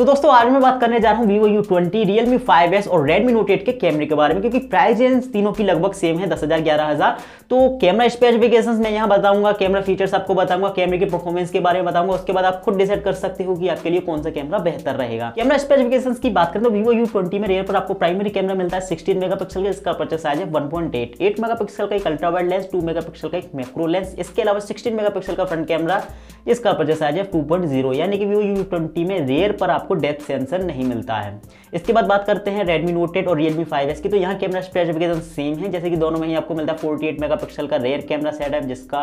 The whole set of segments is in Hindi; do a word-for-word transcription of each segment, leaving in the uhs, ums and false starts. तो दोस्तों आज मैं बात करने जा रहा हूँ Vivo U twenty, Realme five S और Redmi Note एट के कैमरे के बारे में, क्योंकि प्राइस रेंज तीनों की लगभग सेम है दस हज़ार ग्यारह हज़ार। तो कैमरा स्पेसिफिकेशंस मैं यहाँ बताऊंगा, कैमरा फीचर्स आपको बताऊंगा, कैमरे के परफॉर्मेंस के बारे में बताऊंगा, उसके बाद आप खुद डिसाइड कर सकते हो कि आपके लिए कौन सा कैमरा बेहतर रहेगा। कैमरा स्पेसिफिकेशंस की बात करें तो Vivo U ट्वेंटी में रेयर पर आपको प्राइमरी कैमरा मिलता है सिक्सटीन मेगापिक्सल का, इसका अपर्चर साइज है one point eight, eight megapixel का एक ultra wide lens, two megapixel का एक मैक्रो लेंस, इसके अलावा सिक्सटीन मेगापिक्सल का फ्रंट कैमरा, इसका अपर्चर साइज है टू पॉइंट जीरो। यानी कि Vivo U ट्वेंटी में रेयर पर आपको डेप्थ सेंसर नहीं मिलता है। इसके बाद बात करते हैं Redmi Note एट और Realme फाइव एस की, तो यहाँ कैमरा स्पेसिफिकेशन सेम है, जैसे कि दोनों में ही आपको मिलता है फोर्टी एट मेगापिक्सल का रेयर कैमरा सेट है, जिसका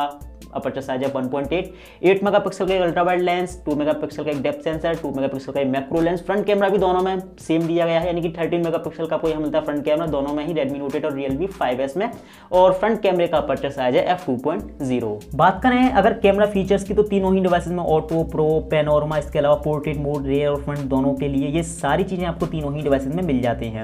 अपर्चर साइज है one point eight, eight megapixel का एक ultra wide lens, two megapixel का एक डेप्थ सेंसर, टू मेगापिक्सल का एक मैक्रो लेंस, फ्रंट कैमरा भी दोनों में सेम दिया गया है, यानी कि थर्टीन मेगापिक्सल का आपको यहाँ मिलता है फ्रंट कैमरा दोनों में ही Redmi Note एट और Realme फाइव एस में, और फ्रंट कैमरे का अपर्चर साइज है एफ टू पॉइंट जीरो। बात करें अगर कैमरा फीचर्स की तो तीनों ही डिवाइसेस में ऑटो, प्रो, पेनोरमा, इसके अलावा पोर्ट्रेट मोड, रेयर और फ्रंट दोनों के लिए ये सारी चीज़ें आपको तीनों ही डिवाइसेस में मिल जाती हैं।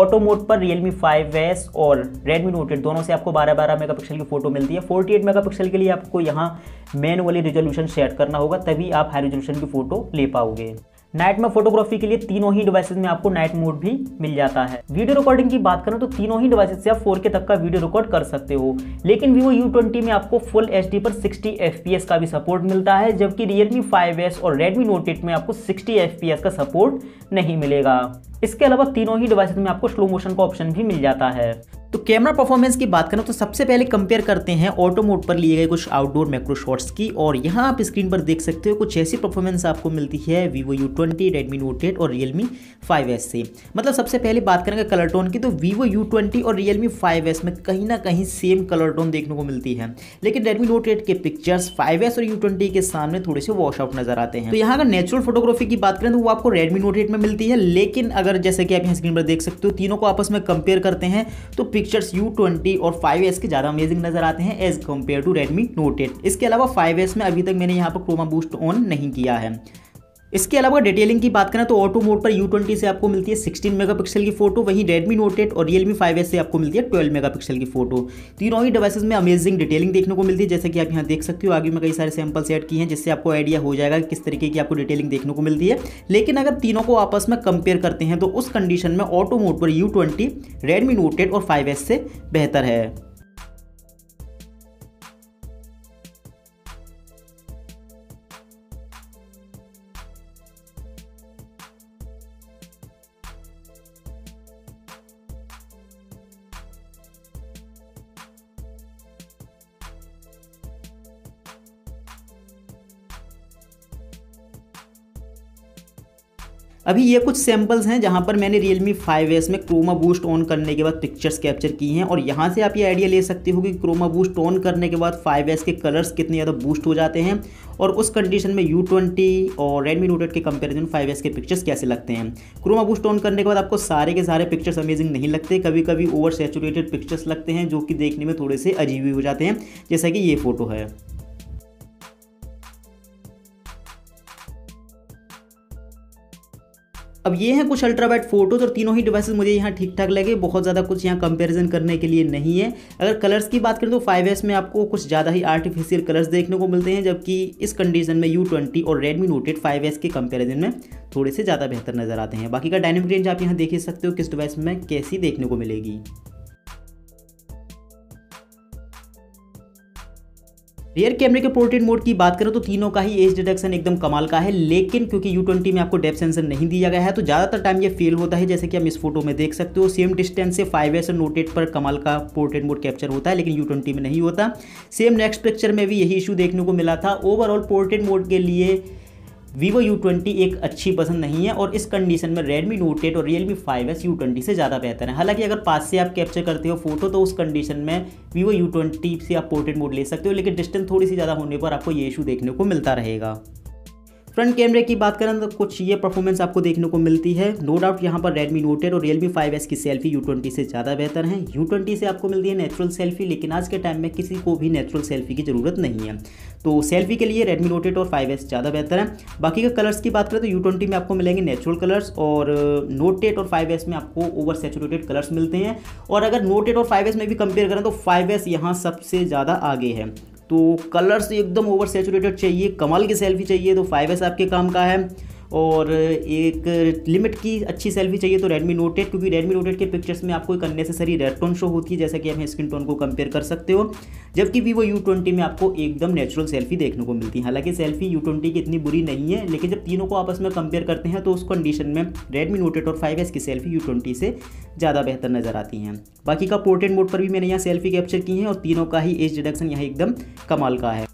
ऑटो मोड पर Realme फाइव एस और Redmi Note एट दोनों से आपको बारह बारह मेगापिक्सल की फोटो मिलती है। फोर्टी एट मेगापिक्सल के लिए आपको यहाँ मैनुअली रिजोल्यूशन सेट करना होगा, तभी आप हाई रिजोल्यूशन की फोटो ले पाओगे। नाइट में फोटोग्राफी के लिए तीनों ही डिवाइसेस में आपको नाइट मोड भी मिल जाता है। वीडियो रिकॉर्डिंग की बात करें तो तीनों ही डिवाइसेस से आप फोर के तक का वीडियो रिकॉर्ड कर सकते हो, लेकिन Vivo U ट्वेंटी में आपको फुल एचडी पर सिक्सटी एफ पी एस का भी सपोर्ट मिलता है, जबकि Realme फाइव एस और Redmi Note एट में आपको सिक्सटी एफ पी एस का सपोर्ट नहीं मिलेगा। इसके अलावा तीनों ही डिवाइसेस में आपको स्लो मोशन का ऑप्शन भी मिल जाता है। तो कैमरा परफॉर्मेंस की बात करें तो सबसे पहले कंपेयर करते हैं ऑटो मोड पर लिए गए कुछ आउटडोर मैक्रो शॉट्स की, और यहाँ आप स्क्रीन पर देख सकते हो कुछ ऐसी परफॉर्मेंस आपको मिलती है Vivo U twenty, Redmi Note eight और Realme फाइव एस से। मतलब सबसे पहले बात करेंगे कलर टोन की, तो Vivo U ट्वेंटी और Realme फाइव एस में कहीं ना कहीं सेम कलर टोन देखने को मिलती है, लेकिन Redmi Note एट के पिक्चर्स फाइव एस और U ट्वेंटी के सामने थोड़े से वॉश आउट नजर आते हैं। तो यहाँ अगर नेचुरल फोटोग्राफी की बात करें तो वो आपको Redmi Note एट में मिलती है, लेकिन अगर जैसे कि आप यहाँ स्क्रीन पर देख सकते हो तीनों को आपस में कंपेयर करते हैं तो पिक्चर्स U ट्वेंटी और फाइव एस के ज़्यादा अमेजिंग नज़र आते हैं as compare to Redmi Note eight. इसके अलावा फाइव एस में अभी तक मैंने यहाँ पर क्रोमा बूस्ट ऑन नहीं किया है। इसके अलावा डिटेलिंग की बात करें तो ऑटो मोड पर U ट्वेंटी से आपको मिलती है सिक्सटीन मेगापिक्सल की फोटो, वहीं Redmi Note एट और Realme फाइव एस से आपको मिलती है ट्वेल्व मेगापिक्सल की फोटो। तीनों ही डिवाइसेस में अमेजिंग डिटेलिंग देखने को मिलती है, जैसे कि आप यहाँ देख सकते हो। आगे मैं कई सारे सैंपल सेट किए हैं जिससे आपको आइडिया हो जाएगा कि किस तरीके की आपको डिटेलिंग देखने को मिलती है। लेकिन अगर तीनों को आपस में कंपेयर करते हैं तो उस कंडीशन में ऑटो मोड पर U twenty Redmi Note eight और फाइव एस से बेहतर है। अभी ये कुछ सैम्पल्स हैं जहाँ पर मैंने Realme फाइव एस में क्रोमा बूस्ट ऑन करने के बाद पिक्चर्स कैप्चर की हैं, और यहाँ से आप ये आइडिया ले सकते हो कि क्रोमा बूस्ट ऑन करने के बाद फाइव एस के कलर्स कितने ज़्यादा बूस्ट हो जाते हैं, और उस कंडीशन में U ट्वेंटी और Redmi Note एट के कंपैरिजन फाइव एस के पिक्चर्स कैसे लगते हैं। क्रोमा बूस्ट ऑन करने के बाद आपको सारे के सारे पिक्चर्स अमेजिंग नहीं लगते, कभी कभी ओवर सैचुरेटेड पिक्चर्स लगते हैं जो कि देखने में थोड़े से अजीब ही हो जाते हैं, जैसा कि ये फोटो है। अब ये हैं कुछ अल्ट्रा वाइड फोटोज, और तीनों ही डिवाइसेस मुझे यहाँ ठीक ठाक लगे, बहुत ज़्यादा कुछ यहाँ कंपैरिजन करने के लिए नहीं है। अगर कलर्स की बात करें तो फाइव एस में आपको कुछ ज़्यादा ही आर्टिफिशियल कलर्स देखने को मिलते हैं, जबकि इस कंडीशन में U ट्वेंटी और Redmi Note eight five S के कंपैरिजन में थोड़े से ज़्यादा बेहतर नज़र आते हैं। बाकी का डायनेमिक रेंज आप यहाँ देख सकते हो किस डिवाइस में कैसी देखने को मिलेगी। रियर कैमरे के पोर्ट्रेट मोड की बात करें तो तीनों का ही एज डिटेक्शन एकदम कमाल का है, लेकिन क्योंकि U ट्वेंटी में आपको डेप्थ सेंसर नहीं दिया गया है तो ज़्यादातर टाइम ये फेल होता है, जैसे कि हम इस फोटो में देख सकते हो। सेम डिस्टेंस से फाइव एस और Note एट पर कमाल का पोर्ट्रेट मोड कैप्चर होता है, लेकिन U ट्वेंटी में नहीं होता। सेम नेक्स्ट पिक्चर में भी यही इशू देखने को मिला था। ओवरऑल पोर्ट्रेट मोड के लिए Vivo U ट्वेंटी एक अच्छी पसंद नहीं है, और इस कंडीशन में Redmi Note एट और Realme five S U twenty से ज़्यादा बेहतर है। हालांकि अगर पास से आप कैप्चर करते हो फोटो तो उस कंडीशन में Vivo U ट्वेंटी से आप पोर्ट्रेट मोड ले सकते हो, लेकिन डिस्टेंस थोड़ी सी ज़्यादा होने पर आपको ये इशू देखने को मिलता रहेगा। फ्रंट कैमरे की बात करें तो कुछ ये परफॉर्मेंस आपको देखने को मिलती है। नो डाउट यहाँ पर Redmi Note एट और Realme फाइव एस की सेल्फी U ट्वेंटी से ज़्यादा बेहतर हैं। U ट्वेंटी से आपको मिलती है नेचुरल सेल्फी, लेकिन आज के टाइम में किसी को भी नेचुरल सेल्फी की ज़रूरत नहीं है, तो सेल्फी के लिए Redmi Note एट और फाइव एस ज़्यादा बेहतर है। बाकी के कलर्स की बात करें तो U ट्वेंटी में आपको मिलेंगे नेचुरल कलर्स, और Note एट और फाइव एस में आपको ओवर सेचुरेटेड कलर्स मिलते हैं। और अगर Note एट और फाइव एस में भी कंपेयर करें तो फाइव एस यहाँ सबसे ज़्यादा आगे है। तो कलर्स एकदम ओवर सेचुरेटेड चाहिए, कमाल की सेल्फी चाहिए तो फाइव एस आपके काम का है, और एक लिमिट की अच्छी सेल्फी चाहिए तो Redmi Note एट, क्योंकि Redmi Note एट के पिक्चर्स में आपको एक अननेसेसरी रेड टोन शो होती है, जैसा कि आप स्किन टोन को कंपेयर कर सकते हो। जबकि Vivo यू ट्वेंटी में आपको एकदम नेचुरल सेल्फी देखने को मिलती है। हालांकि सेल्फी यू ट्वेंटी की इतनी बुरी नहीं है, लेकिन जब तीनों को आपस में कंपेयर करते हैं तो उस कंडीशन में Redmi Note एट और फाइव एस की सेल्फी यू ट्वेंटी से ज़्यादा बेहतर नज़र आती हैं। बाकी का पोर्ट्रेट मोड पर भी मैंने यहाँ सेल्फी कैप्चर की है और तीनों का ही एज डिडक्शन यहाँ एकदम कमाल का है।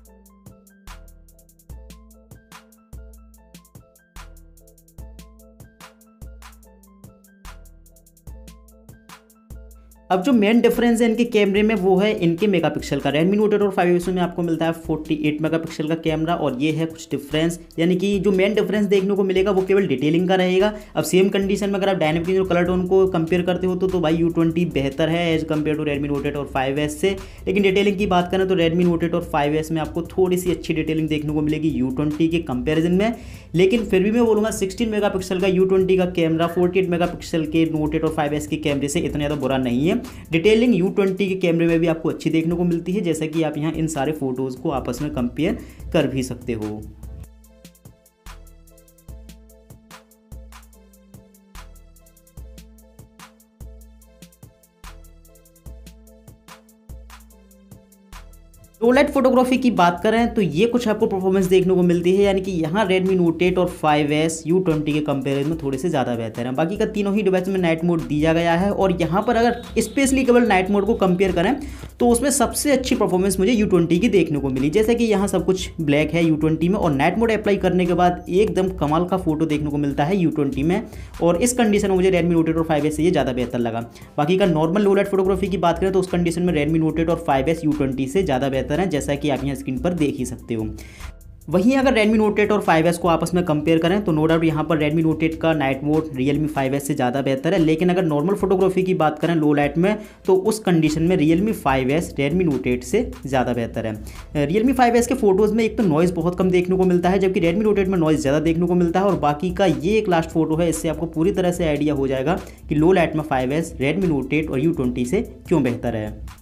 अब जो मेन डिफरेंस है इनके कैमरे में वो है इनके मेगापिक्सल का। Redmi Note एट और फाइव एस में आपको मिलता है अड़तालीस मेगापिक्सल का कैमरा और ये है कुछ डिफरेंस, यानी कि जो मेन डिफरेंस देखने को मिलेगा वो केवल डिटेलिंग का रहेगा। अब सेम कंडीशन में अगर आप डायनेमिक और कलर टोन को कंपेयर करते हो तो, तो भाई यू ट्वेंटी बेहतर है as compare to Redmi Note eight और फाइव एस से। लेकिन डिटेलिंग की बात करें तो Redmi Note एट और फाइव एस में आपको थोड़ी सी अच्छी डिटेलिंग देखने को मिलेगी यू ट्वेंटी के कंपेरिजन में। लेकिन फिर भी मैं बोलूँगा सिक्सटीन मेगापिक्सल का यू ट्वेंटी का कैमरा अड़तालीस मेगापिक्सल के Note एट और फाइव एस के कैमरे से इतना ज़्यादा बुरा नहीं है। डिटेलिंग यू ट्वेंटी के कैमरे में भी आपको अच्छी देखने को मिलती है, जैसा कि आप यहां इन सारे फोटोज को आपस में कंपेयर कर भी सकते हो। लो लाइट फोटोग्राफी की बात करें तो ये कुछ आपको परफॉर्मेंस देखने को मिलती है, यानी कि यहाँ Redmi Note एट और फाइव एस यू ट्वेंटी के कंपेरिजन में थोड़े से ज़्यादा बेहतर है। बाकी का तीनों ही डिवाइस में नाइट मोड दिया गया है और यहाँ पर अगर स्पेशली केवल नाइट मोड को कंपेयर करें तो उसमें सबसे अच्छी परफॉर्मेंस मुझे यू ट्वेंटी की देखने को मिली। जैसे कि यहाँ सब कुछ ब्लैक है यू ट्वेंटी में और नाइट मोड अप्लाई करने के बाद एकदम कमाल का फोटो देखने को मिलता है यू ट्वेंटी में, और इस कंडीशन में मुझे Redmi Note एट और फाइव एस से ये ज़्यादा बेहतर लगा। बाकी का नॉर्मल लो लाइट फोटोग्राफी की बात करें तो उस कंडीशन में Redmi Note एट और फाइव एस यू ट्वेंटी से ज़्यादा बेहतर है, जैसा कि आप यहाँ स्क्रीन पर देख ही सकते हो। वहीं अगर Redmi Note एट और फाइव एस को आपस में कंपेयर करें तो नो डाउट यहाँ पर Redmi Note एट का night mode Realme five S से ज़्यादा बेहतर है। लेकिन अगर नॉर्मल फोटोग्राफी की बात करें लो लाइट में तो उस कंडीशन में Realme five S Redmi Note eight से ज़्यादा बेहतर है। Realme फाइव एस के फोटोज़ में एक तो नॉइज़ बहुत कम देखने को मिलता है, जबकि Redmi Note एट में नॉइज़ ज़्यादा देखने को मिलता है। और बाकी का ये एक लास्ट फोटो है, इससे आपको पूरी तरह से आइडिया हो जाएगा कि लो लाइट में five S Redmi Note eight और यू ट्वेंटी से क्यों बेहतर है।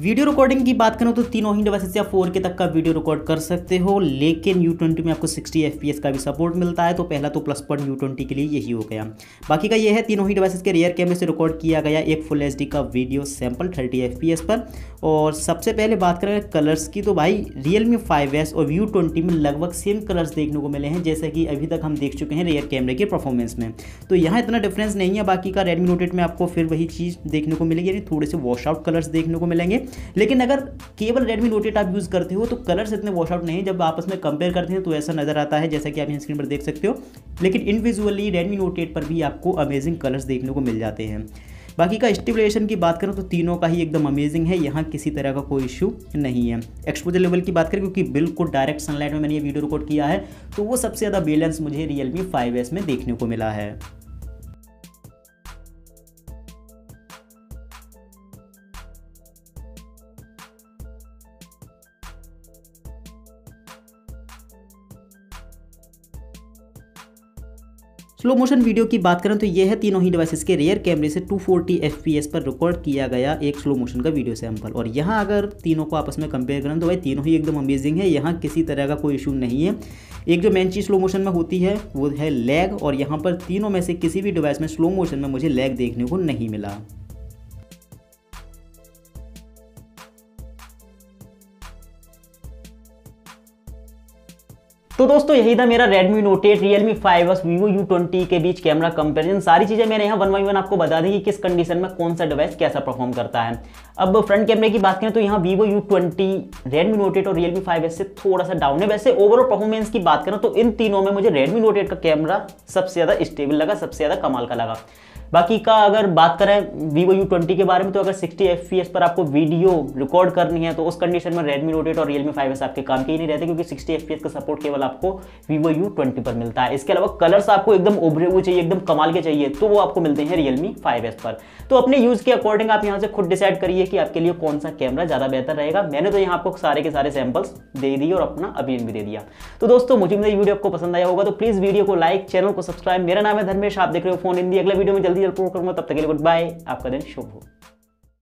वीडियो रिकॉर्डिंग की बात करें तो तीनों ही डिवाइसेस से आप फोर के तक का वीडियो रिकॉर्ड कर सकते हो, लेकिन यू ट्वेंटी में आपको सिक्सटी एफ पी एस का भी सपोर्ट मिलता है। तो पहला तो प्लस पॉइंट यू ट्वेंटी के लिए यही हो गया। बाकी का ये है तीनों ही डिवाइसेस के रियर कैमरे से रिकॉर्ड किया गया एक फुल एचडी का video sample thirty F P S पर। और सबसे पहले बात करें कलर्स की तो भाई Realme फाइव एस और यू ट्वेंटी में लगभग सेम कलर्स देखने को मिले हैं, जैसे कि अभी तक हम देख चुके हैं रियर कैमरे के परफॉर्मेंस में, तो यहाँ इतना डिफरेंस नहीं है। बाकी का Redmi Note एट में आपको फिर वही चीज़ देखने को मिलेगी, यानी थोड़े से वॉश आउट कलर्स देखने को मिलेंगे। लेकिन अगर केवल Redmi Note एट आप यूज़ करते हो तो कलर्स इतने वॉश आउट नहीं है, जब आपस में कंपेयर करते हैं तो ऐसा नज़र आता है, जैसा कि आप यहाँ स्क्रीन पर देख सकते हो। लेकिन इंडिविजुअली Redmi Note एट पर भी आपको अमेजिंग कलर्स देखने को मिल जाते हैं। बाकी का स्टेबलाइजेशन की बात करें तो तीनों का ही एकदम अमेजिंग है, यहाँ किसी तरह का कोई इशू नहीं है। एक्सपोजर लेवल की बात करें, क्योंकि बिल्कुल डायरेक्ट सनलाइट में मैंने ये वीडियो रिकॉर्ड किया है, तो वो सबसे ज़्यादा बैलेंस मुझे Realme फाइव एस में देखने को मिला है। स्लो मोशन वीडियो की बात करें तो यह है तीनों ही डिवाइसेस के रियर कैमरे से two forty F P S पर रिकॉर्ड किया गया एक स्लो मोशन का वीडियो सैंपल। और यहाँ अगर तीनों को आपस में कंपेयर करें तो भाई तीनों ही एकदम अमेजिंग है, यहाँ किसी तरह का कोई इशू नहीं है। एक जो मेन चीज़ स्लो मोशन में होती है वो है लैग, और यहाँ पर तीनों में से किसी भी डिवाइस में स्लो मोशन में मुझे लैग देखने को नहीं मिला। तो दोस्तों यही था मेरा Redmi Note eight, Realme five S, Vivo U twenty के बीच कैमरा कंपैरिजन। सारी चीज़ें मैंने यहाँ वन बाई वन आपको बता दी कि किस कंडीशन में कौन सा डिवाइस कैसा परफॉर्म करता है। अब फ्रंट कैमरे की बात करें तो यहाँ Vivo U twenty, Redmi Note eight और Realme फाइव एस से थोड़ा सा डाउन है। वैसे ओवरऑल परफॉर्मेंस की बात करें तो इन तीनों में मुझे Redmi Note एट का कैमरा सबसे ज़्यादा स्टेबल लगा, सबसे ज़्यादा कमाल का लगा। बाकी का अगर बात करें Vivo यू ट्वेंटी के बारे में तो अगर सिक्सटी एफ पी एस पर आपको वीडियो रिकॉर्ड करनी है तो उस कंडीशन में Redmi Note एट और Realme फाइव एस आपके काम के ही नहीं रहते, क्योंकि सिक्सटी एफ पी एस का सपोर्ट केवल आपको Vivo यू ट्वेंटी पर मिलता है। इसके अलावा कलर्स आपको एकदम उभरे हुए चाहिए, एकदम कमाल के चाहिए, तो वो आपको मिलते हैं Realme फाइव एस पर। तो अपने यूज़ के अकॉर्डिंग आप यहाँ से खुद डिसाइड करिए कि आपके लिए कौन सा कैमरा ज़्यादा बेहतर रहेगा। मैंने तो यहाँ आपको सारे के सारे सैम्पल्स दे दिए और अपना ओपिनियन भी दे दिया। तो दोस्तों मुझे मेरी वीडियो आपको पसंद आया होगा तो प्लीज़ वीडियो को लाइक, चैनल को सब्सक्राइब। मेरा नाम है धर्मेश, आप देख रहे हो फोन हिंदी। अगला वीडियो में जल्दी जल्द करूंगा, तब तक के लिए गुड बाय, आपका दिन शुभ हो।